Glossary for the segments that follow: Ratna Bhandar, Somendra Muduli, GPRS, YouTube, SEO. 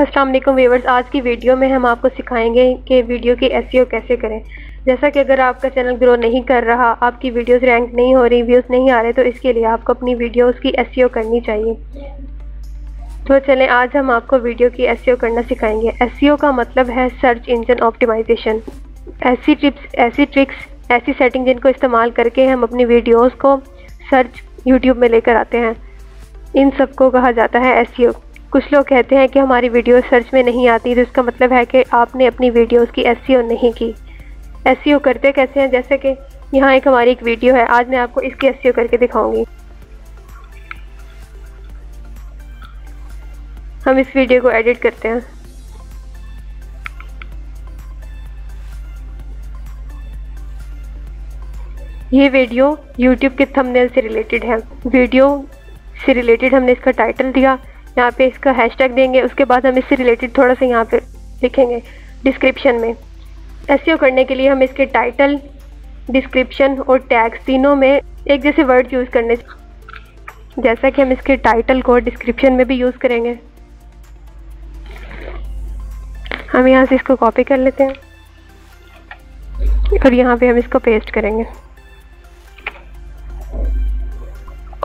अस्सलाम वालेकुम व्यूअर्स, आज की वीडियो में हम आपको सिखाएंगे कि वीडियो की एसईओ कैसे करें। जैसा कि अगर आपका चैनल ग्रो नहीं कर रहा, आपकी वीडियोस रैंक नहीं हो रही, व्यूज़ नहीं आ रहे, तो इसके लिए आपको अपनी वीडियोस की एसईओ करनी चाहिए। तो चलें, आज हम आपको वीडियो की एसईओ करना सिखाएंगे। एसईओ का मतलब है सर्च इंजन ऑप्टिमाइजेशन। ऐसी टिप्स, ऐसी ट्रिक्स, ऐसी सेटिंग जिनको इस्तेमाल करके हम अपनी वीडियोज़ को सर्च यूट्यूब में लेकर आते हैं, इन सबको कहा जाता है एसईओ। कुछ लोग कहते हैं कि हमारी वीडियो सर्च में नहीं आती, तो इसका मतलब है कि आपने अपनी वीडियोस की एसईओ नहीं की। एसईओ करते कैसे हैं? जैसे कि यहाँ हमारी एक वीडियो है, आज मैं आपको इसकी एसईओ करके दिखाऊंगी। हम इस वीडियो को एडिट करते हैं। ये वीडियो YouTube के थंबनेल से रिलेटेड है। वीडियो से रिलेटेड हमने इसका टाइटल दिया, यहाँ पे इसका हैशटैग देंगे, उसके बाद हम इससे रिलेटेड थोड़ा सा यहाँ पे लिखेंगे डिस्क्रिप्शन में। एसईओ करने के लिए हम इसके टाइटल, डिस्क्रिप्शन और टैग्स तीनों में एक जैसे वर्ड यूज़ करने, जैसा कि हम इसके टाइटल को डिस्क्रिप्शन में भी यूज़ करेंगे। हम यहाँ से इसको कॉपी कर लेते हैं और यहाँ पे हम इसको पेस्ट करेंगे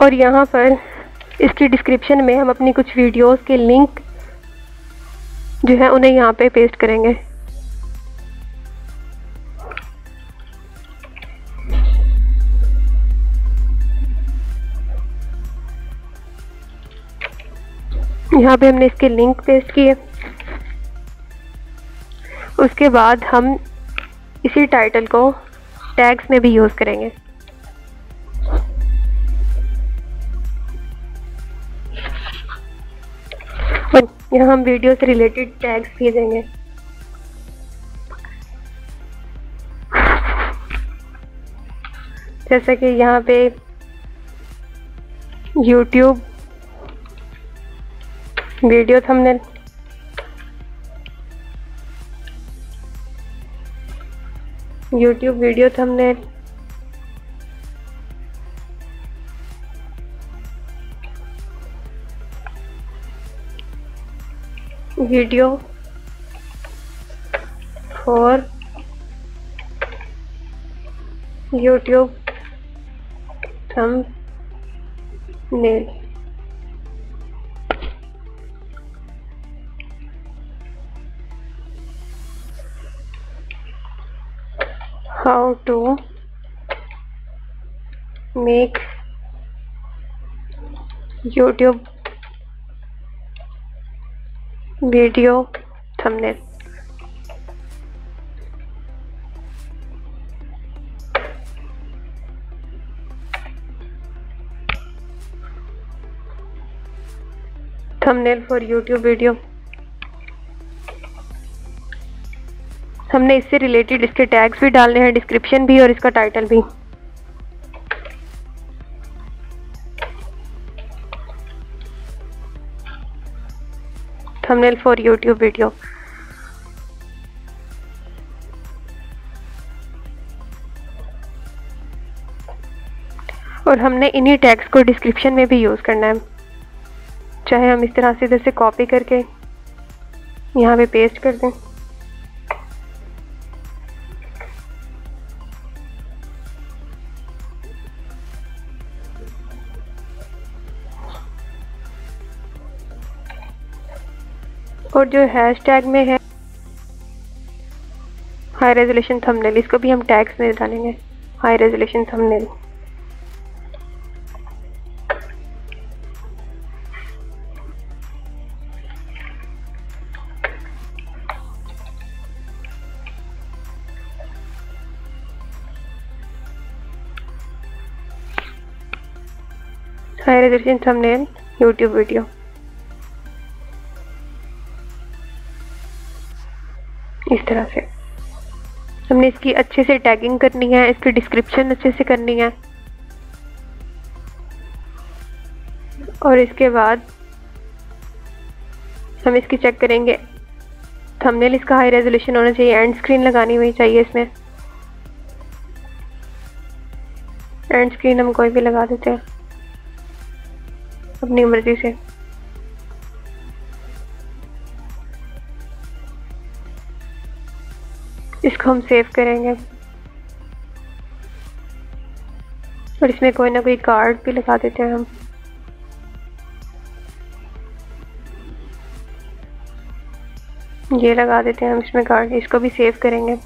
और यहाँ पर इसकी डिस्क्रिप्शन में हम अपनी कुछ वीडियोस के लिंक जो है उन्हें यहाँ पे पेस्ट करेंगे। यहाँ पे हमने इसके लिंक पेस्ट किए। उसके बाद हम इसी टाइटल को टैग्स में भी यूज़ करेंगे। यहाँ हम वीडियो से रिलेटेड टैग्स भी देंगे। जैसा कि यहाँ पे YouTube video thumbnail, YouTube video thumbnail, video for YouTube thumbnail. How to make YouTube video thumbnail. Thumbnail for YouTube video. हमने इससे रिलेटेड इसके टैग्स भी डालने हैं, डिस्क्रिप्शन भी और इसका टाइटल भी। Thumbnail for YouTube video. और हमने इन्हीं टैग्स को डिस्क्रिप्शन में भी यूज़ करना है। चाहे हम इस तरह से इधर से कॉपी करके यहाँ पे पेस्ट कर दें। और जो हैशटैग में है हाई रेजोल्यूशन थंबनेल, इसको भी हम टैग्स में डालेंगे। High resolution thumbnail. High resolution thumbnail YouTube video. इस तरह से हमने इसकी अच्छे से टैगिंग करनी है, इसकी डिस्क्रिप्शन अच्छे से करनी है और इसके बाद हम इसकी चेक करेंगे। थंबनेल इसका हाई रेजोल्यूशन होना चाहिए, एंड स्क्रीन लगानी हुई चाहिए इसमें। एंड स्क्रीन हम कोई भी लगा देते हैं अपनी मर्जी से। इसको हम सेव करेंगे और इसमें कोई ना कोई कार्ड भी लगा देते हैं हम। ये लगा देते हैं हम इसमें कार्ड, इसको भी सेव करेंगे।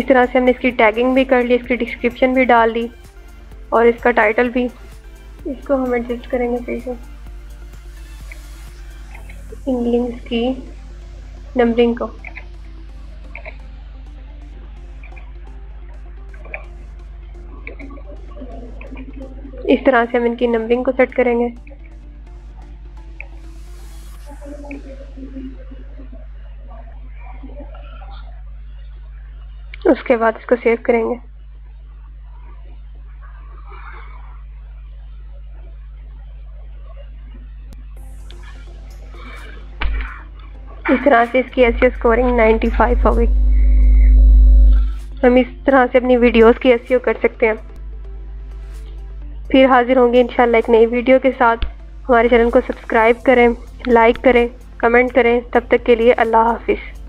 इस तरह से हमने इसकी टैगिंग भी कर ली, इसकी डिस्क्रिप्शन भी डाल दी और इसका टाइटल भी। इसको हम एडजस्ट करेंगे फिर से इन लिंक्स की नंबरिंग को। इस तरह से हम इनकी नंबरिंग को सेट करेंगे। उसके बाद इसको सेव करेंगे। इस तरह से इसकी एसईओ स्कोरिंग 95 हो गई। हम इस तरह से अपनी वीडियोस की एसईओ कर सकते हैं। फिर हाजिर होंगे इंशाल्लाह एक नई वीडियो के साथ। हमारे चैनल को सब्सक्राइब करें, लाइक करें, कमेंट करें। तब तक के लिए अल्लाह हाफिज़।